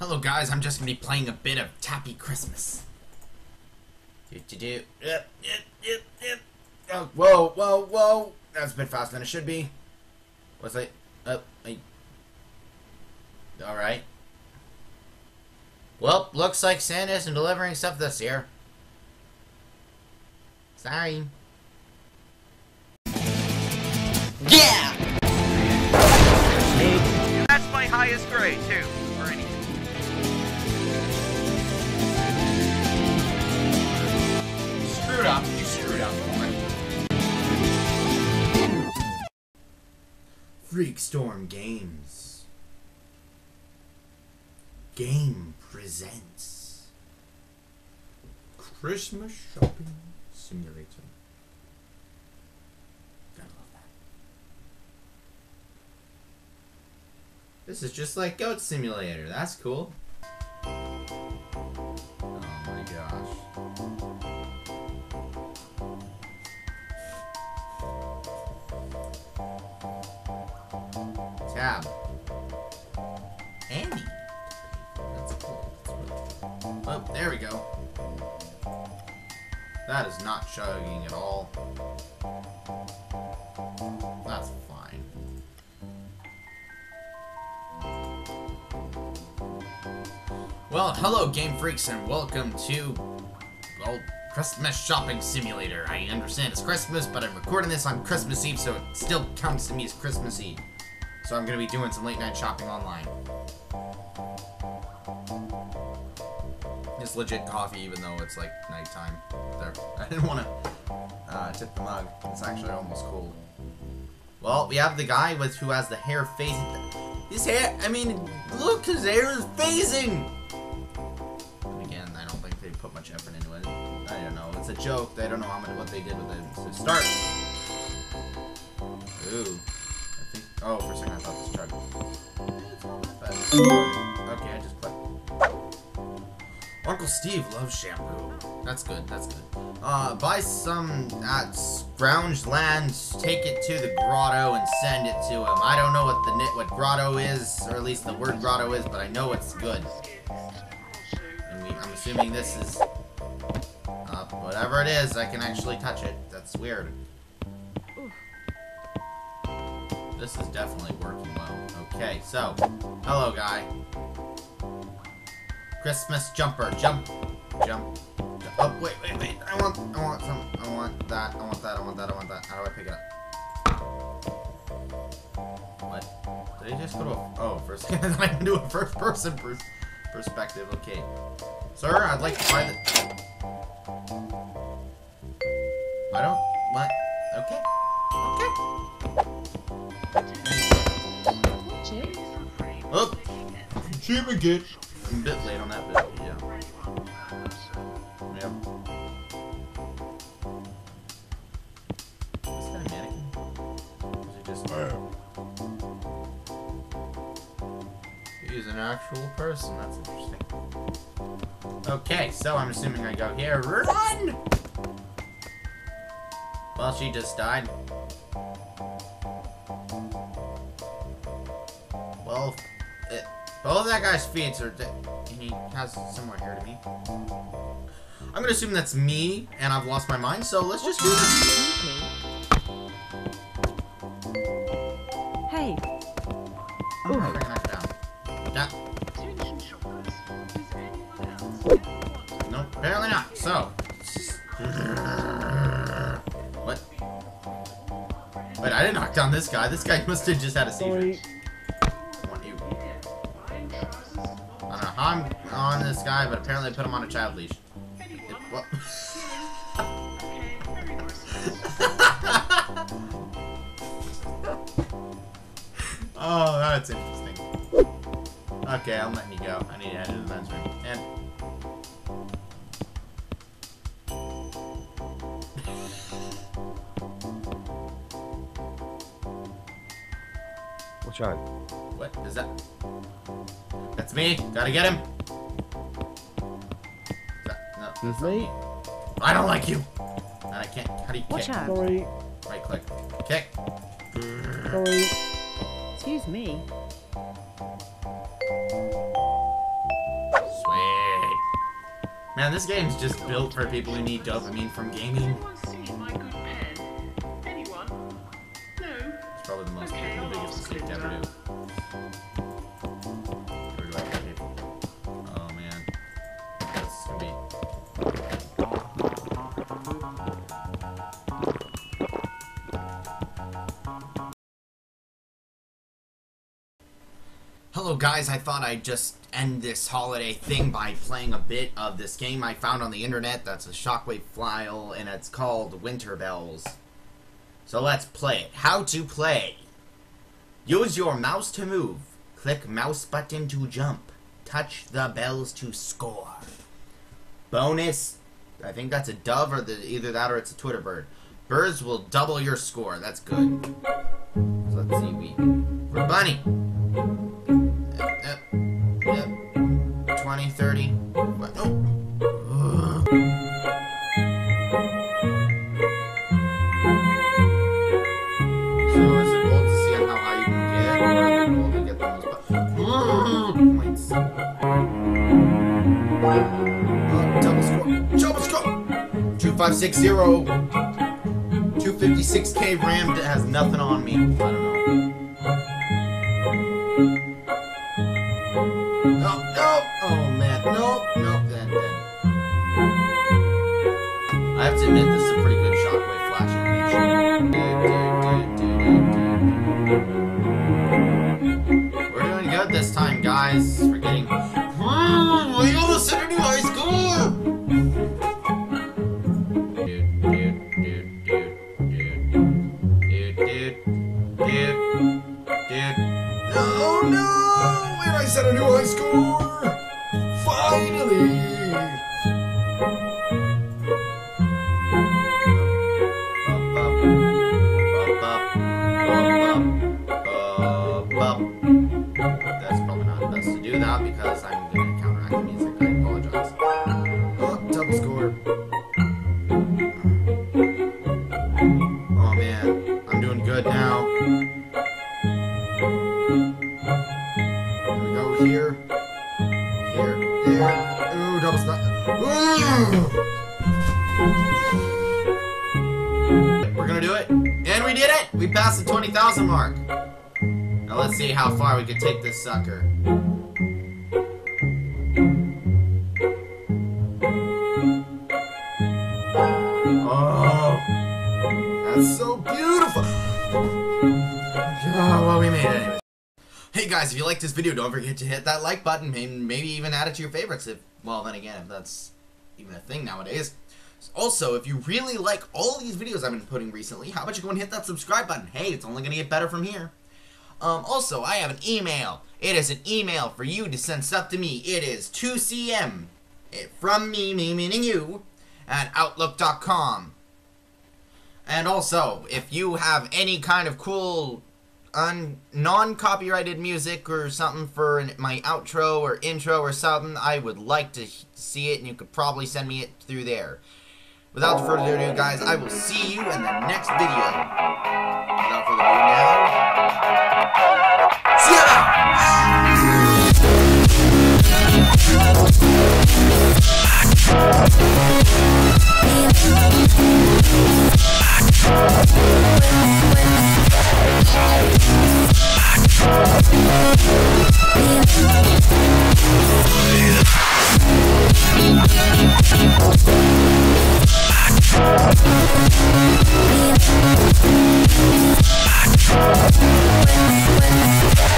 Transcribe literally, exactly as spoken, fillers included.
Hello guys, I'm just gonna be playing a bit of Tappy Christmas. Do do do. Yep, yep, yep, yep. Oh, whoa, whoa, whoa. That's a bit faster than it should be. What's that? Oh, I... Alright. Well, looks like Santa isn't delivering stuff this year. Sorry. Yeah! That's my highest grade, too. Or anything. You screwed up. You screwed up. Freakstorm Games. Game presents Christmas Shopping Simulator. Gotta love that. This is just like Goat Simulator. That's cool. Oh my gosh. Tab. Andy. That's cool. Oh, there we go. That is not chugging at all. That's fine. Well, hello Game Freaks and welcome to, well, Christmas Shopping Simulator. I understand it's Christmas, but I'm recording this on Christmas Eve, so it still counts to me as Christmas Eve. So I'm gonna be doing some late night shopping online. It's legit coffee, even though it's like nighttime. There, I didn't want to uh, tip the mug. It's actually almost cold. Well, we have the guy with who has the hair phasing. His hair. I mean, look, his hair is phasing. And again, I don't think they put much effort into it. I don't know. It's a joke. I don't know how much what they did with it. So start. Ooh. I think. Oh, for a second I thought this truck. Okay, I just put. Uncle Steve loves shampoo. That's good, that's good. Uh, buy some at Scrounge Land, take it to the grotto and send it to him. I don't know what the what grotto is, or at least the word grotto is, but I know it's good. And we, I'm assuming this is... Uh, whatever it is, I can actually touch it. That's weird. This is definitely working well. Okay, so, hello guy. Christmas jumper, jump, jump, jump. Oh, wait, wait, wait. I want, I want some, I want that, I want that, I want that, I want that. How do I pick it up? What? Did I just go to a, oh, first, then I can do a first person per perspective. Okay. Sir, I'd like to buy the, I don't, what? Okay. Okay. Oh, cheap again. I'm a bit late on that bit, yeah. Yep. Is that a mannequin? Is it just... He's an actual person, that's interesting. Okay, so I'm assuming I go here. Run! Well, she just died. Well... It, both of that guy's feet are dead. He has somewhere here to me. I'm gonna assume that's me, and I've lost my mind, so let's just do this. Hey. I'm gonna knock it down. Down. No, apparently not. So. What? Wait, I didn't knock down this guy. This guy must have just had a seizure. I'm on this guy, but apparently I put him on a child leash. It, well. Oh, that's interesting. Okay, I'm letting you go. I need to head to the men's room. And... What's wrong? What is that? That's me. Gotta get him. No, no, this me? I don't like you. And I can't. How do you Watch kick? Out. Sorry. Right click. Kick. Sorry. Excuse me. Man, this game's just built for people who need dopamine from gaming. It's probably the most okay, the biggest mistake to ever do. Where do I put people? Oh man. That's gonna be. Hello guys, I thought I'd just end this holiday thing by playing a bit of this game I found on the internet. That's a shockwave file and it's called Winter Bells. So let's play it. How to play. Use your mouse to move. Click mouse button to jump. Touch the bells to score. Bonus. I think that's a dove or the, either that or it's a Twitter bird. Birds will double your score. That's good. So let's see. We, we're bunny. Yep, yep, yep. twenty, thirty. What? Oh. Ugh. Uh, double score. Double score! two five six zero. two fifty-six K RAM. It has nothing on me. I don't know. No, no! Oh man. No, no. Then, then. I have to admit, this is a pretty good shockwave flashing animation. We're doing good this time, guys. We're getting. I almost set a new high score! Dude, dude, dude, dude, dude, dude, dude, dude, dude. Oh no! And I set a new high score! Finally! That's probably not best to do that because I'm gonna counteract the music. I apologize. Oh, double score. Oh man, I'm doing good now. We go here, here, there. Ooh, double stop. We're gonna do it, and we did it. We passed the twenty thousand mark. Now let's see how far we can take this sucker. Oh, that's so beautiful. Oh, well, we made it anyway. Hey guys, if you liked this video, don't forget to hit that like button and maybe even add it to your favorites. If, well, then again, if that's even a thing nowadays. Also, if you really like all these videos I've been putting recently, how about you go and hit that subscribe button? Hey, it's only gonna get better from here. Um, also, I have an email. It is an email for you to send stuff to me. It is two C M, it, from me, me meaning you, at outlook dot com. And also, if you have any kind of cool un non-copyrighted music or something for an, my outro or intro or something, I would like to see it, and you could probably send me it through there. Without further ado, guys, I will see you in the next video. Without further ado now... See ya! We'll be right back.